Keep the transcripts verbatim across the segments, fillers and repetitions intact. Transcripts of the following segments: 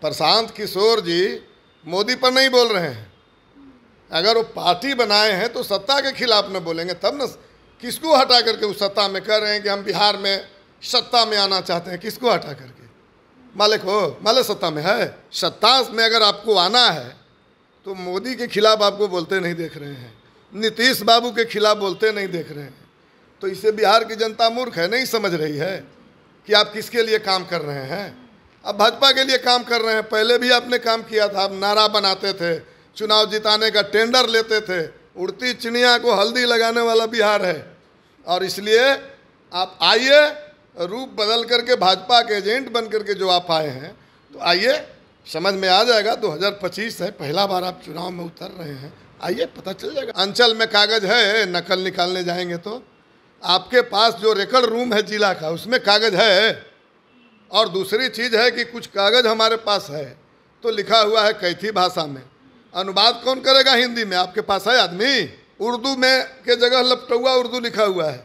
प्रशांत किशोर जी मोदी पर नहीं बोल रहे हैं, अगर वो पार्टी बनाए हैं तो सत्ता के खिलाफ न बोलेंगे, तब न किसको हटा करके उस सत्ता में कर रहे हैं कि हम बिहार में सत्ता में आना चाहते हैं, किसको हटा करके। मालिक हो, मालिक सत्ता में है, सत्ता में अगर आपको आना है तो मोदी के खिलाफ आपको बोलते नहीं देख रहे हैं, नीतीश बाबू के खिलाफ बोलते नहीं देख रहे हैं, तो इसे बिहार की जनता मूर्ख है, नहीं समझ रही है कि आप किसके लिए काम कर रहे हैं। अब भाजपा के लिए काम कर रहे हैं, पहले भी आपने काम किया था, आप नारा बनाते थे, चुनाव जिताने का टेंडर लेते थे, उड़ती चिड़िया को हल्दी लगाने वाला बिहार है, और इसलिए आप आइए रूप बदल करके भाजपा के एजेंट बन करके जो आप आए हैं, तो आइए समझ में आ जाएगा। दो हज़ार पच्चीस है, पहला बार आप चुनाव में उतर रहे हैं, आइए पता चल जाएगा। अंचल में कागज है, नकल निकालने जाएंगे तो आपके पास जो रिकॉर्ड रूम है जिला का उसमें कागज है, और दूसरी चीज़ है कि कुछ कागज हमारे पास है तो लिखा हुआ है कैथी भाषा में, अनुवाद कौन करेगा हिंदी में, आपके पास है आदमी। उर्दू में के जगह लपटुआ उर्दू लिखा हुआ है,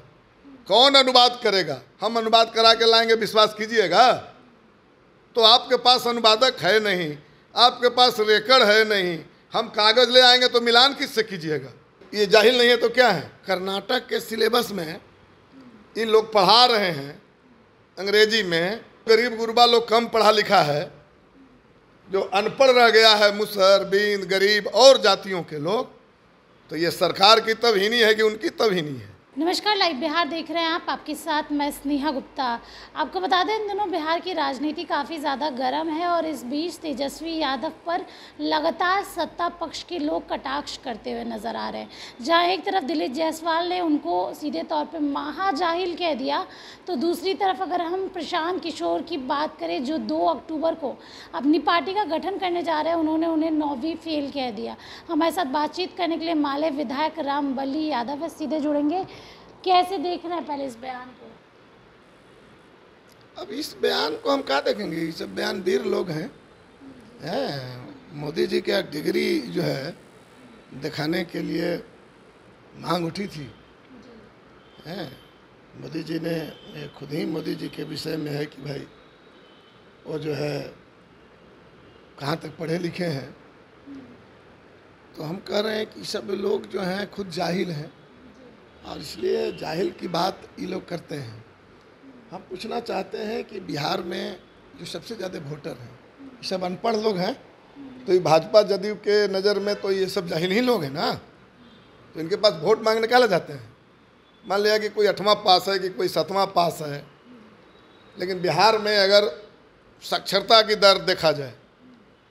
कौन अनुवाद करेगा, हम अनुवाद करा के लाएंगे, विश्वास कीजिएगा। तो आपके पास अनुवादक है नहीं, आपके पास रिकॉर्ड है नहीं, हम कागज़ ले आएंगे तो मिलान किससे कीजिएगा, ये जाहिल नहीं है तो क्या है। कर्नाटक के सिलेबस में इन लोग पढ़ा रहे हैं अंग्रेजी में, गरीब गुरबा लोग कम पढ़ा लिखा है, जो अनपढ़ रह गया है मुसहर बींद गरीब और जातियों के लोग, तो ये सरकार की तबहीनी है कि उनकी तबहीनी है। नमस्कार, लाइव बिहार देख रहे हैं आप, आपके साथ मैं स्नेहा गुप्ता। आपको बता दें इन दिनों बिहार की राजनीति काफ़ी ज़्यादा गर्म है, और इस बीच तेजस्वी यादव पर लगातार सत्ता पक्ष के लोग कटाक्ष करते हुए नज़र आ रहे हैं। जहां एक तरफ दिलीप जायसवाल ने उनको सीधे तौर पे महाजाहिल कह दिया, तो दूसरी तरफ अगर हम प्रशांत किशोर की बात करें जो दो अक्टूबर को अपनी पार्टी का गठन करने जा रहे हैं, उन्होंने उन्हें नौवीं फेल कह दिया। हमारे साथ बातचीत करने के लिए माले विधायक रामबली यादव सीधे जुड़ेंगे। कैसे देख रहे हैं पहले इस बयान को? अब इस बयान को हम कहाँ देखेंगे, ये सब बयान वीर लोग हैं, हैं मोदी जी के डिग्री जो है दिखाने के लिए मांग उठी थी, हैं मोदी जी ने खुद ही, मोदी जी के विषय में है कि भाई वो जो है कहाँ तक पढ़े लिखे हैं, तो हम कह रहे हैं कि सब लोग जो हैं खुद जाहिल हैं और इसलिए जाहिल की बात ये लोग करते हैं। हम पूछना चाहते हैं कि बिहार में जो सबसे ज़्यादा वोटर हैं ये सब अनपढ़ लोग हैं, तो ये भाजपा जदयू के नज़र में तो ये सब जाहिल ही लोग हैं ना, तो इनके पास वोट मांगने क्या जाते हैं। मान लिया कि कोई आठवां पास है कि कोई सातवां पास है, लेकिन बिहार में अगर साक्षरता की दर देखा जाए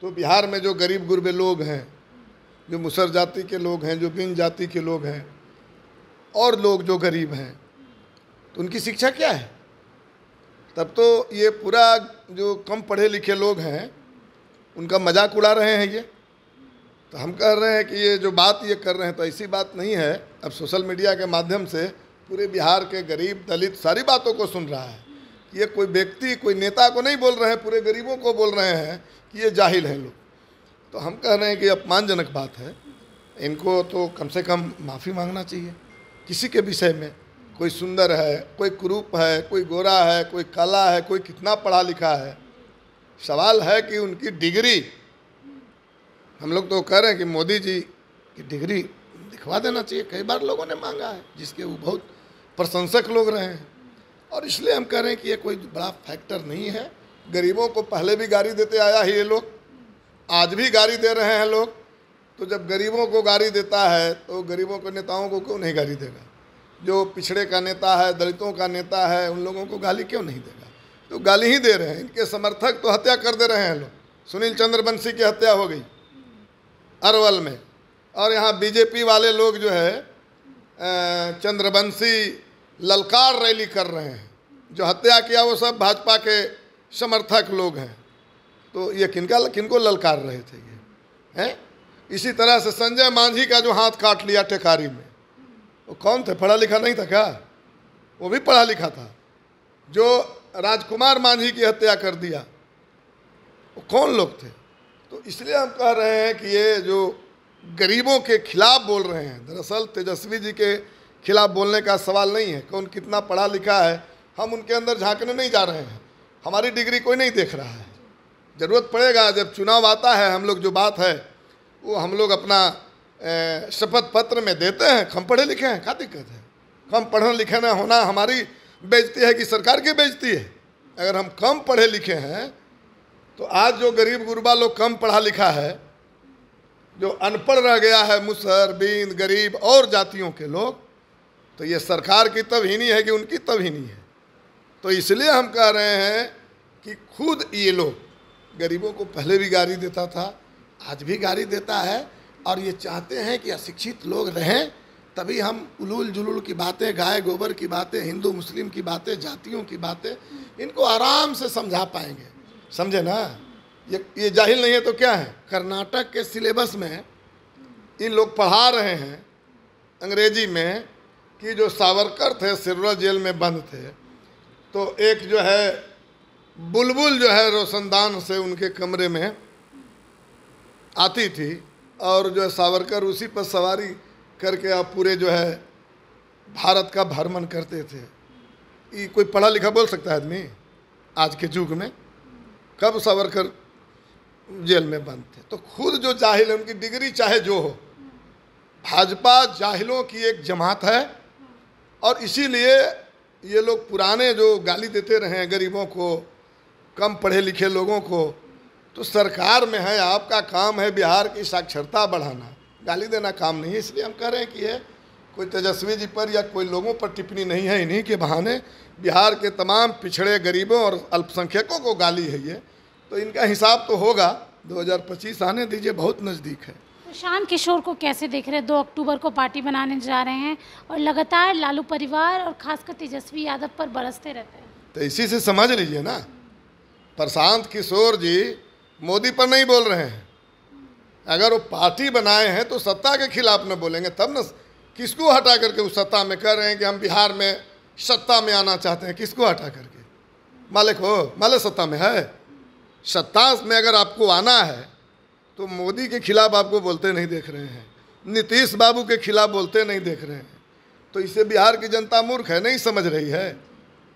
तो बिहार में जो गरीब गुरबे लोग हैं, जो मुसहर जाति के लोग हैं, जो बिन जाति के लोग हैं और लोग जो गरीब हैं, तो उनकी शिक्षा क्या है। तब तो ये पूरा जो कम पढ़े लिखे लोग हैं उनका मजाक उड़ा रहे हैं ये, तो हम कह रहे हैं कि ये जो बात ये कर रहे हैं तो ऐसी बात नहीं है। अब सोशल मीडिया के माध्यम से पूरे बिहार के गरीब दलित सारी बातों को सुन रहा है, ये कोई व्यक्ति कोई नेता को नहीं बोल रहे हैं, पूरे गरीबों को बोल रहे हैं कि ये जाहिल हैं लोग। तो हम कह रहे हैं कि अपमानजनक बात है, इनको तो कम से कम माफ़ी मांगना चाहिए किसी के विषय में। कोई सुंदर है, कोई कुरूप है, कोई गोरा है, कोई काला है, कोई कितना पढ़ा लिखा है, सवाल है कि उनकी डिग्री। हम लोग तो कह रहे हैं कि मोदी जी की डिग्री दिखवा देना चाहिए, कई बार लोगों ने मांगा है जिसके वो बहुत प्रशंसक लोग रहे हैं, और इसलिए हम कह रहे हैं कि ये कोई बड़ा फैक्टर नहीं है। गरीबों को पहले भी गाड़ी देते आया है ये लोग, आज भी गाड़ी दे रहे हैं लोग, तो जब गरीबों को गाली देता है तो गरीबों के नेताओं को क्यों नहीं गाली देगा, जो पिछड़े का नेता है, दलितों का नेता है, उन लोगों को गाली क्यों नहीं देगा, तो गाली ही दे रहे हैं। इनके समर्थक तो हत्या कर दे रहे हैं लोग, सुनील चंद्रवंशी की हत्या हो गई अरवल में, और यहाँ बीजेपी वाले लोग जो है चंद्रवंशी ललकार रैली कर रहे हैं, जो हत्या किया वो सब भाजपा के समर्थक लोग हैं, तो ये किनका किनको ललकार रहे थे ये हैं। इसी तरह से संजय मांझी का जो हाथ काट लिया टेकारी में, वो कौन थे, पढ़ा लिखा नहीं था क्या, वो भी पढ़ा लिखा था। जो राजकुमार मांझी की हत्या कर दिया वो कौन लोग थे। तो इसलिए हम कह रहे हैं कि ये जो गरीबों के खिलाफ बोल रहे हैं, दरअसल तेजस्वी जी के खिलाफ बोलने का सवाल नहीं है, कौन कितना पढ़ा लिखा है, हम उनके अंदर झांकने नहीं जा रहे हैं, हमारी डिग्री कोई नहीं देख रहा है। ज़रूरत पड़ेगा, जब चुनाव आता है हम लोग जो बात है वो हम लोग अपना शपथ पत्र में देते हैं। हम पढ़े लिखे हैं, क्या दिक्कत है? हम पढ़े लिखे ना होना हमारी बेइज्जती है कि सरकार की बेइज्जती है? अगर हम कम पढ़े लिखे हैं तो आज जो गरीब गुरबा लोग कम पढ़ा लिखा है, जो अनपढ़ रह गया है, मुसहर, बींद, गरीब और जातियों के लोग, तो ये सरकार की तबहीनी है कि उनकी तबहीनी है। तो इसलिए हम कह रहे हैं कि खुद ये लोग गरीबों को पहले भी गाली देता था, आज भी गाली देता है, और ये चाहते हैं कि अशिक्षित लोग रहें, तभी हम उलूल जुलूल की बातें, गाय गोबर की बातें, हिंदू मुस्लिम की बातें, जातियों की बातें इनको आराम से समझा पाएंगे। समझे ना? ये ये जाहिल नहीं है तो क्या है? कर्नाटक के सिलेबस में इन लोग पढ़ा रहे हैं अंग्रेजी में कि जो सावरकर थे सिरौर जेल में बंद थे, तो एक जो है बुलबुल जो है रोशनदान से उनके कमरे में आती थी और जो है सावरकर उसी पर सवारी करके आप पूरे जो है भारत का भ्रमण करते थे। ये कोई पढ़ा लिखा बोल सकता है आदमी आज के युग में? कब सावरकर जेल में बंद थे? तो खुद जो जाहिल है, उनकी डिग्री चाहे जो हो, भाजपा जाहिलों की एक जमात है और इसीलिए ये लोग पुराने जो गाली देते रहे हैं गरीबों को, कम पढ़े लिखे लोगों को। तो सरकार में है, आपका काम है बिहार की साक्षरता बढ़ाना, गाली देना काम नहीं है। इसलिए हम कह रहे हैं कि ये कोई तेजस्वी जी पर या कोई लोगों पर टिप्पणी नहीं है, इन्हीं के बहाने बिहार के तमाम पिछड़े गरीबों और अल्पसंख्यकों को गाली है ये। तो इनका हिसाब तो होगा, दो हज़ार पच्चीस आने दीजिए, बहुत नज़दीक है। प्रशांत किशोर को कैसे देख रहे हैं? दो अक्टूबर को पार्टी बनाने जा रहे हैं और लगातार लालू परिवार और खासकर तेजस्वी यादव पर बरसते रहते हैं। तो इसी से समझ लीजिए ना, प्रशांत किशोर जी मोदी पर नहीं बोल रहे हैं। अगर वो पार्टी बनाए हैं तो सत्ता के खिलाफ न बोलेंगे, तब न किसको हटा करके उस सत्ता में कर रहे हैं कि हम बिहार में सत्ता में आना चाहते हैं। किसको हटा करके? मालिक हो, मालिक सत्ता में है। सत्ता में अगर आपको आना है तो मोदी के खिलाफ आपको बोलते नहीं देख रहे हैं, नीतीश बाबू के खिलाफ बोलते नहीं देख रहे हैं। तो इससे बिहार की जनता मूर्ख है, नहीं समझ रही है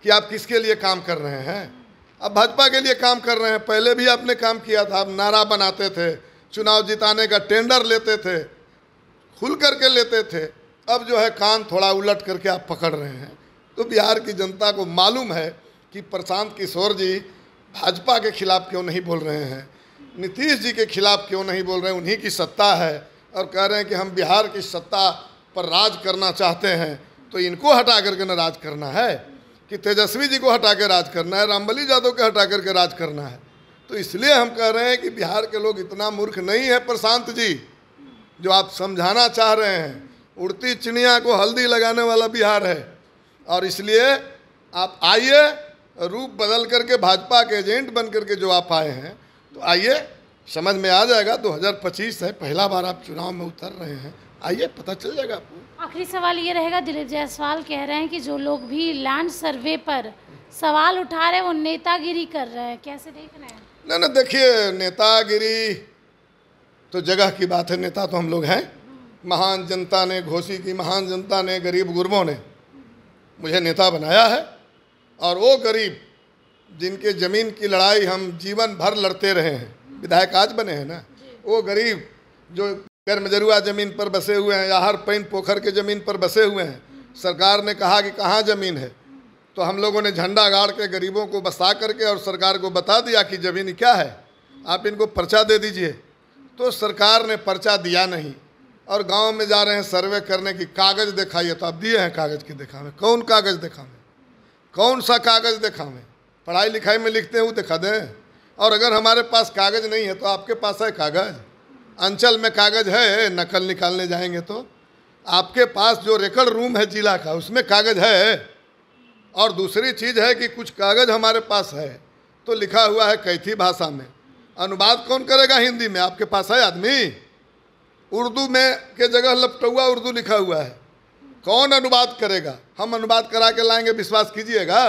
कि आप किसके लिए काम कर रहे हैं। आप भाजपा के लिए काम कर रहे हैं, पहले भी आपने काम किया था। आप नारा बनाते थे, चुनाव जिताने का टेंडर लेते थे, खुल करके लेते थे, अब जो है कान थोड़ा उलट करके आप पकड़ रहे हैं। तो बिहार की जनता को मालूम है कि प्रशांत किशोर जी भाजपा के खिलाफ क्यों नहीं बोल रहे हैं, नीतीश जी के खिलाफ क्यों नहीं बोल रहे हैं। उन्हीं की सत्ता है और कह रहे हैं कि हम बिहार की सत्ता पर राज करना चाहते हैं। तो इनको हटा करके न राज करना है कि तेजस्वी जी को हटा के राज करना है, रामबली यादव के हटा करके राज करना है। तो इसलिए हम कह रहे हैं कि बिहार के लोग इतना मूर्ख नहीं है प्रशांत जी, जो आप समझाना चाह रहे हैं। उड़ती चिड़िया को हल्दी लगाने वाला बिहार है और इसलिए आप आइए, रूप बदल करके भाजपा के एजेंट बन करके जो आप आए हैं, तो आइए, समझ में आ जाएगा। दो हज़ार पच्चीस है, पहला बार आप चुनाव में उतर रहे हैं, आइए, पता चल जाएगा आपको। आखिरी सवाल ये रहेगा, दिलीप जायसवाल कह रहे हैं कि जो लोग भी लैंड सर्वे पर सवाल उठा रहे हैं वो नेतागिरी कर रहे हैं, कैसे देख रहे हैं? ना ना, देखिए, नेतागिरी तो जगह की बात है, नेता तो हम लोग हैं। महान जनता ने, घोसी की महान जनता ने, गरीब गुरबों ने मुझे नेता बनाया है और वो गरीब जिनके ज़मीन की लड़ाई हम जीवन भर लड़ते रहे हैं, विधायक आज बने हैं ना, वो गरीब जो गैर मजरूआ ज़मीन पर बसे हुए हैं या हर पैन पोखर के ज़मीन पर बसे हुए हैं। सरकार ने कहा कि कहाँ ज़मीन है, तो हम लोगों ने झंडा गाड़ के गरीबों को बसा करके और सरकार को बता दिया कि ज़मीन क्या है, आप इनको पर्चा दे दीजिए। तो सरकार ने पर्चा दिया नहीं और गांव में जा रहे हैं सर्वे करने की, कागज़ दिखाइए, तो आप दिए हैं कागज़ की, दिखावे कौन कागज़ दिखावे, कौन सा कागज़ दिखावे, पढ़ाई लिखाई में लिखते हैं वो दिखा दें। और अगर हमारे पास कागज़ नहीं है तो आपके पास है कागज़, अंचल में कागज़ है, नकल निकालने जाएंगे तो आपके पास जो रिकॉर्ड रूम है जिला का उसमें कागज़ है। और दूसरी चीज़ है कि कुछ कागज़ हमारे पास है तो लिखा हुआ है कैथी भाषा में, अनुवाद कौन करेगा हिंदी में? आपके पास है आदमी? उर्दू में के जगह लपटुआ उर्दू लिखा हुआ है, कौन अनुवाद करेगा? हम अनुवाद करा के लाएंगे, विश्वास कीजिएगा।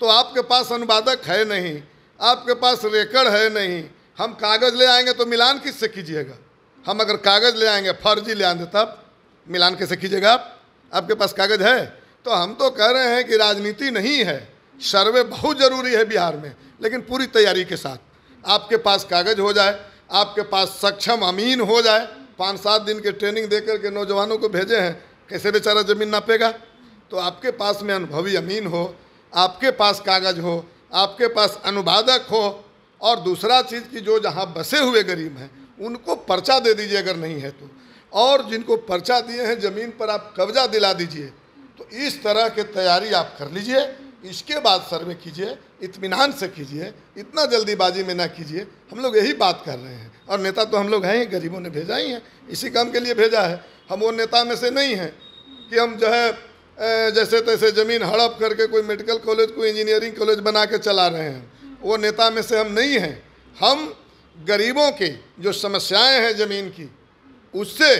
तो आपके पास अनुवादक है नहीं, आपके पास रिकॉर्ड है नहीं, हम कागज़ ले आएंगे तो मिलान किससे कीजिएगा? हम अगर कागज़ ले आएंगे, फर्जी ले आएंगे, तब मिलान कैसे कीजिएगा आप? आपके पास कागज़ है। तो हम तो कह रहे हैं कि राजनीति नहीं है, सर्वे बहुत ज़रूरी है बिहार में, लेकिन पूरी तैयारी के साथ। आपके पास कागज हो जाए, आपके पास सक्षम अमीन हो जाए। पाँच सात दिन के ट्रेनिंग दे करके नौजवानों को भेजे हैं, कैसे बेचारा ज़मीन नापेगा। तो आपके पास में अनुभवी अमीन हो, आपके पास कागज हो, आपके पास अनुवादक हो, और दूसरा चीज़ कि जो जहाँ बसे हुए गरीब हैं उनको पर्चा दे दीजिए अगर नहीं है तो, और जिनको पर्चा दिए हैं ज़मीन पर आप कब्जा दिला दीजिए। तो इस तरह की तैयारी आप कर लीजिए, इसके बाद सर्वे कीजिए, इत्मीनान से कीजिए, इतना जल्दीबाजी में ना कीजिए। हम लोग यही बात कर रहे हैं, और नेता तो हम लोग हैं ही, गरीबों ने भेजा ही है, इसी काम के लिए भेजा है। हम वो नेता में से नहीं हैं कि हम जो है जैसे तैसे ज़मीन हड़प करके कोई मेडिकल कॉलेज, कोई इंजीनियरिंग कॉलेज बना के चला रहे हैं। वो नेता में से हम नहीं हैं। हम गरीबों के जो समस्याएं हैं ज़मीन की, उससे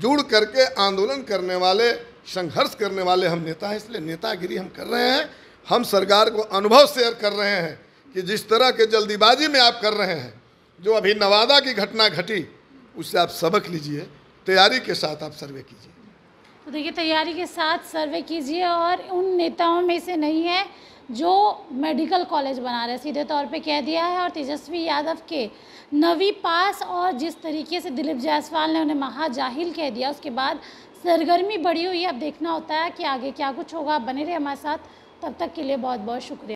जुड़ करके आंदोलन करने वाले, संघर्ष करने वाले हम नेता हैं। इसलिए नेतागिरी हम कर रहे हैं। हम सरकार को अनुभव शेयर कर रहे हैं कि जिस तरह के जल्दीबाजी में आप कर रहे हैं, जो अभी नवादा की घटना घटी, उससे आप सबक लीजिए, तैयारी के साथ आप सर्वे कीजिए। तो देखिए, तैयारी के साथ सर्वे कीजिए, और उन नेताओं में से नहीं है जो मेडिकल कॉलेज बना रहे, सीधे तौर पे कह दिया है। और तेजस्वी यादव के नवी पास और जिस तरीके से दिलीप जायसवाल ने उन्हें महाजाहिल कह दिया, उसके बाद सरगर्मी बढ़ी हुई है। अब देखना होता है कि आगे क्या कुछ होगा। बने रहे हमारे साथ, तब तक के लिए बहुत बहुत शुक्रिया।